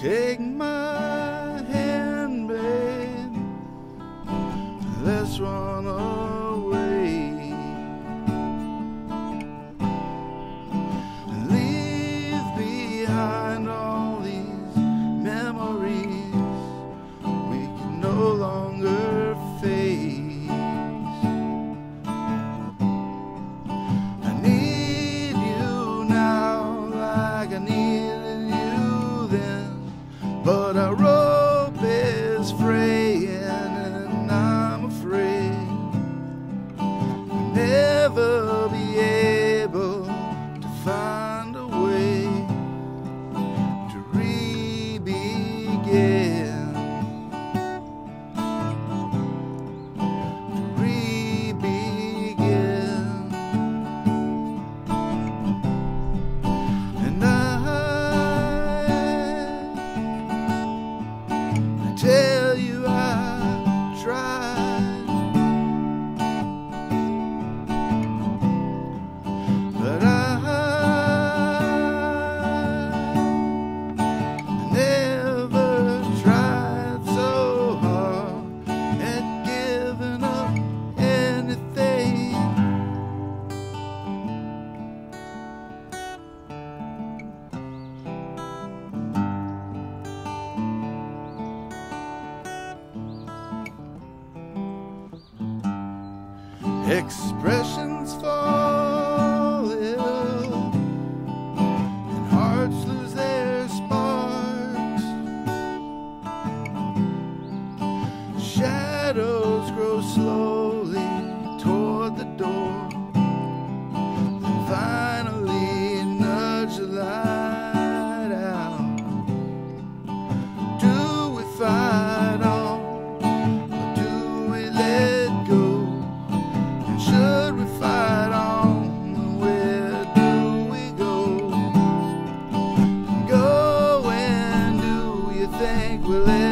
Take my hand, babe, let's run away. Leave behind all these memories we can no longer face. I need you now like I needed you then, but our rope is fraying and I'm afraid we'll never be able to find a way to re-begin. And I tell you I tried, but I never tried so hard at giving up anything. Expressions fall ill and hearts lose their sparks. Shadows grow slowly toward the door and finally nudge the light out. Do we fight on or do we let go? Should we fight on? Where do we go? Go, and do you think we'll ever